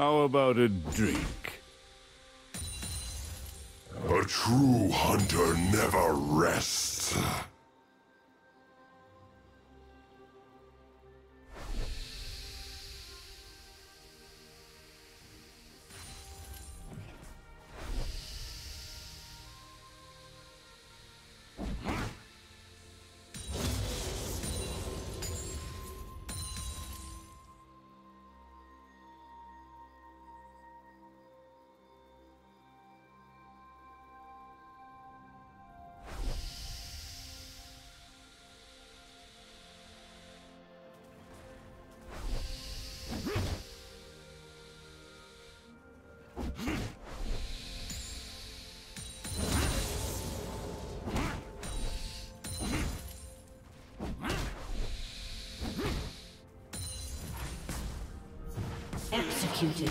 How about a drink? A true hunter never rests. Executed.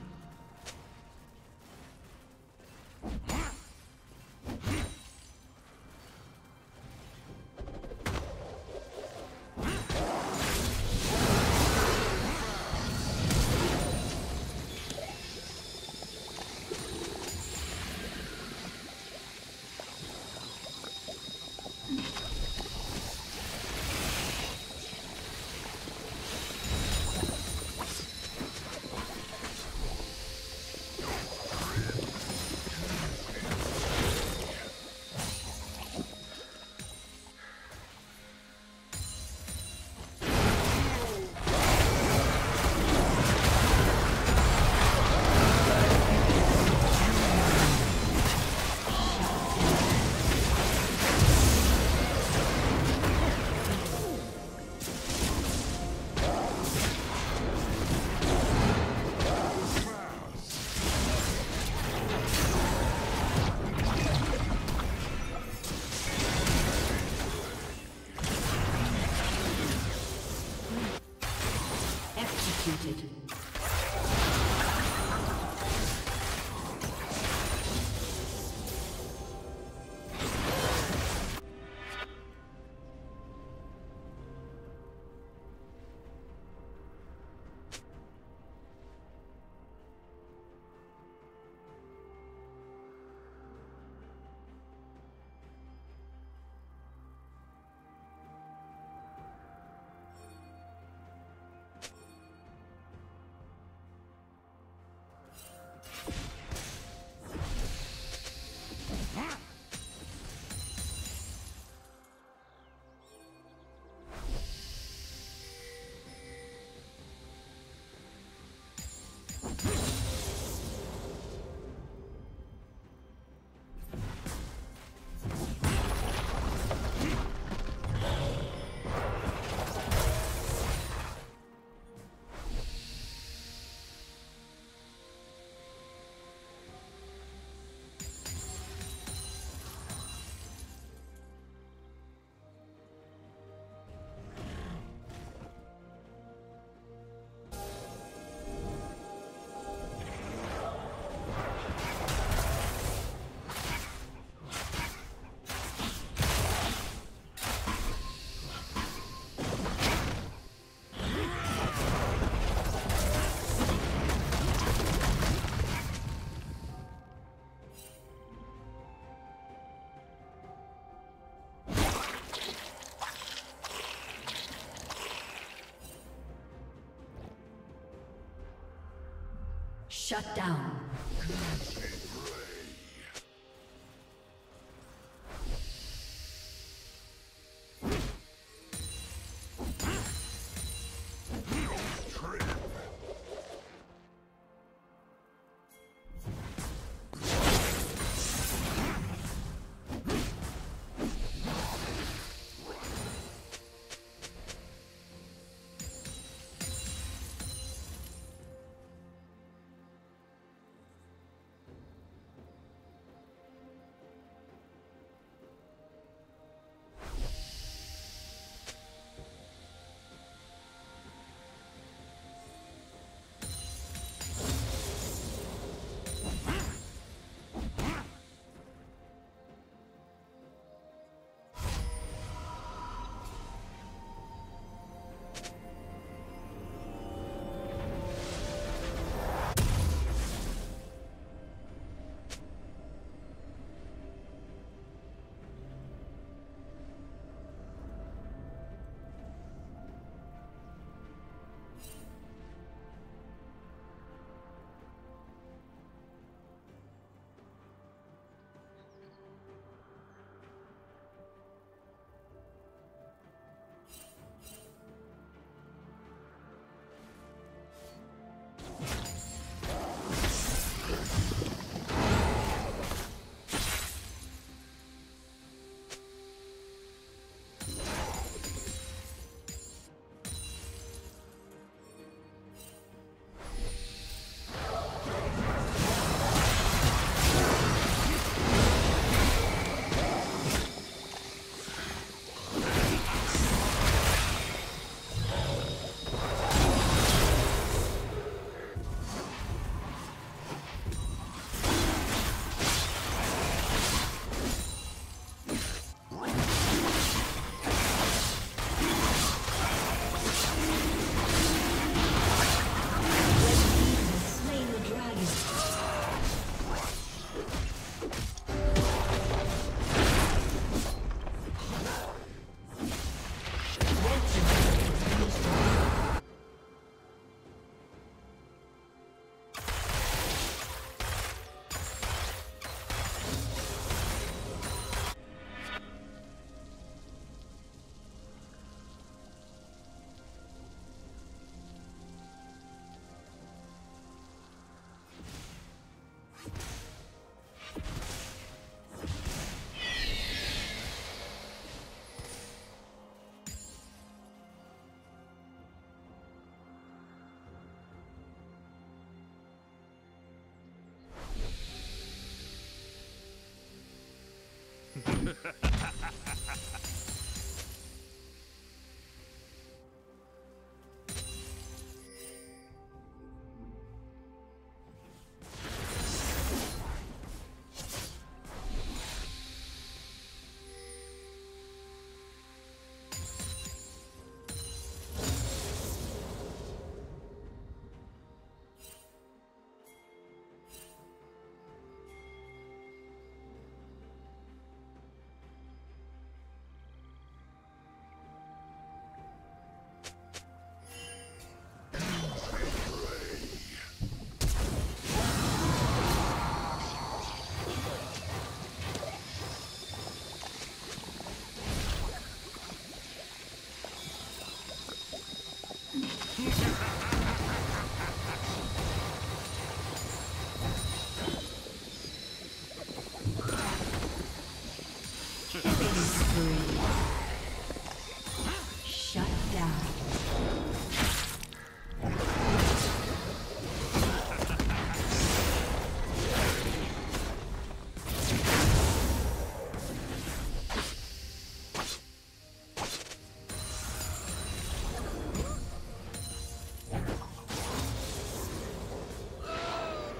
Shut down.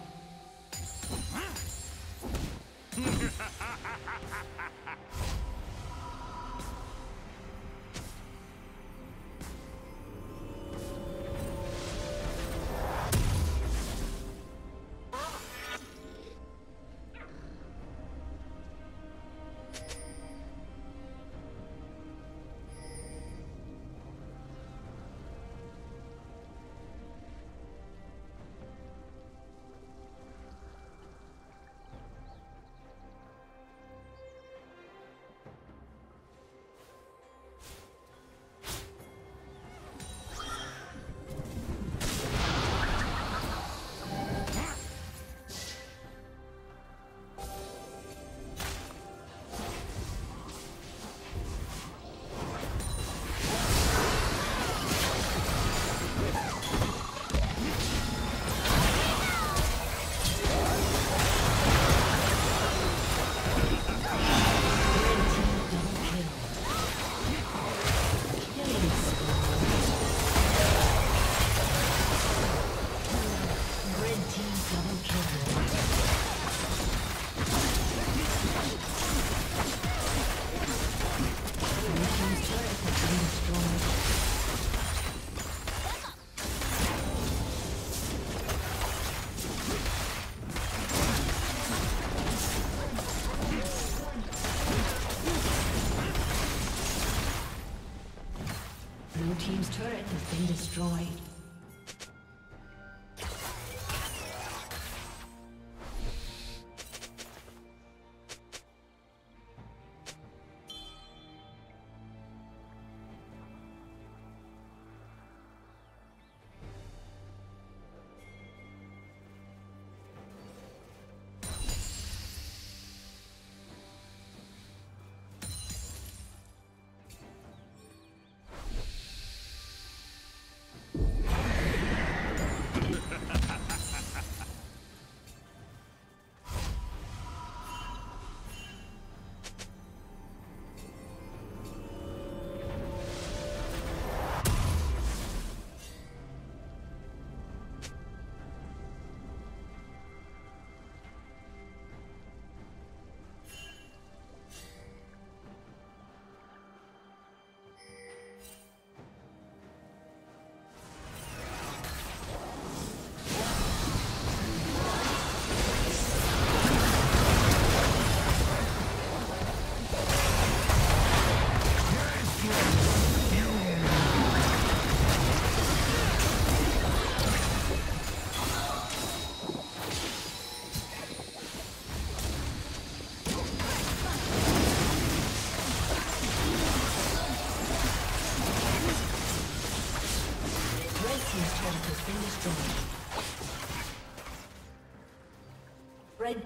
Blue team's turret has been destroyed. Red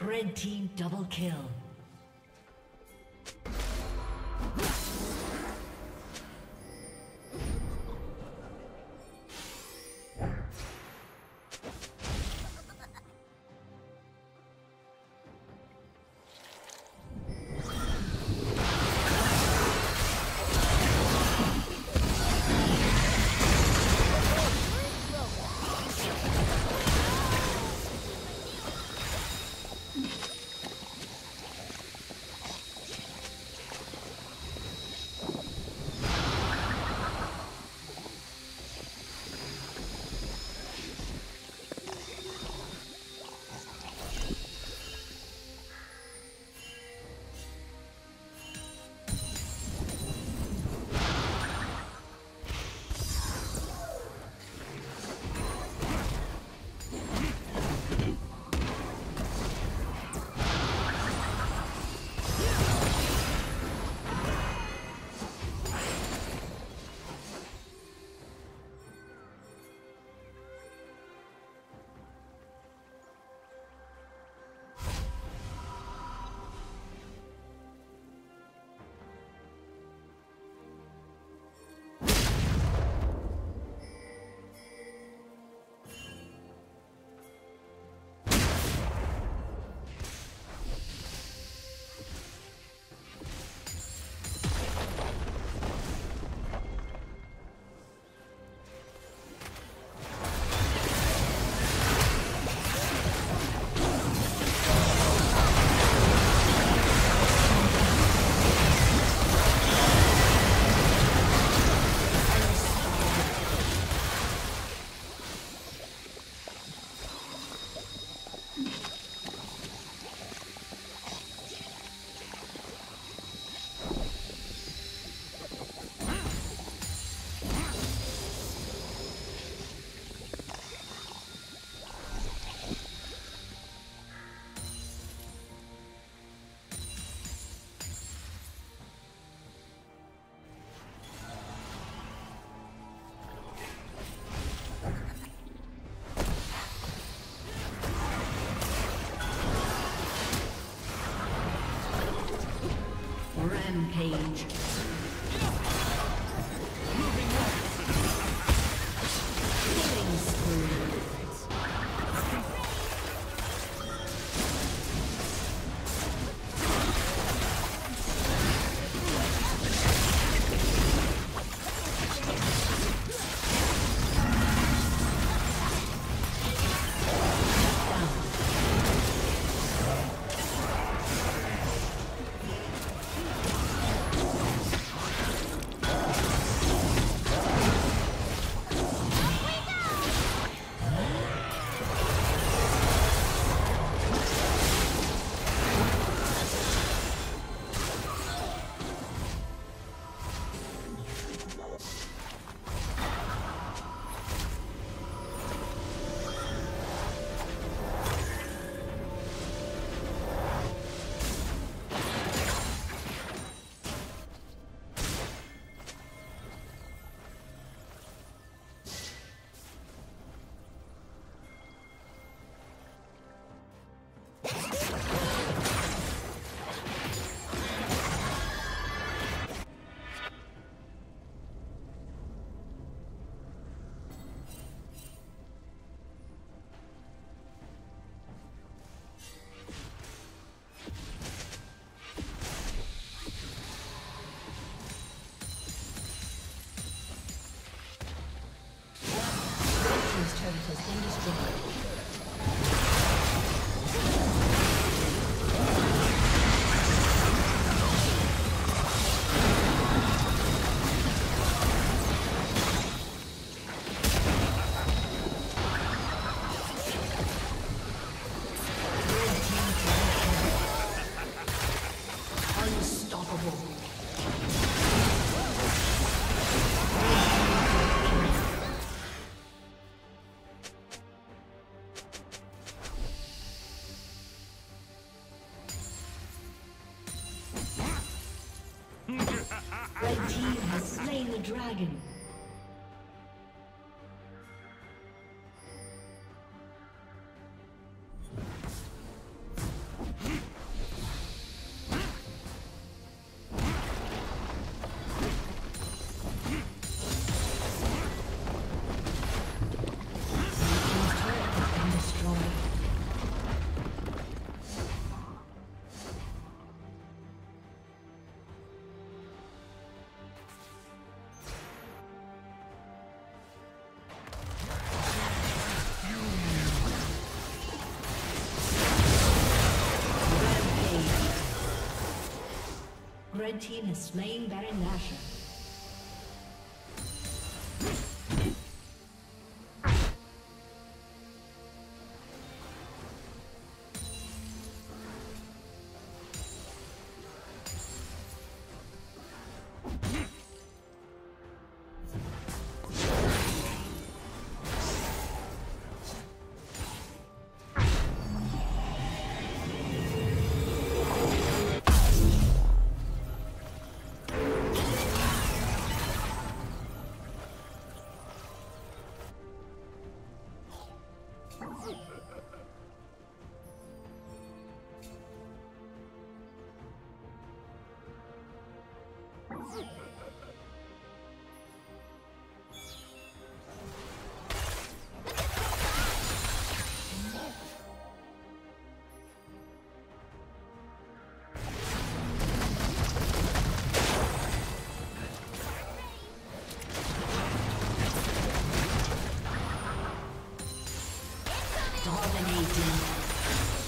Red team double kill. Rampage. Red team has slain the dragon. Red team has slain Baron Nashor. Dominating.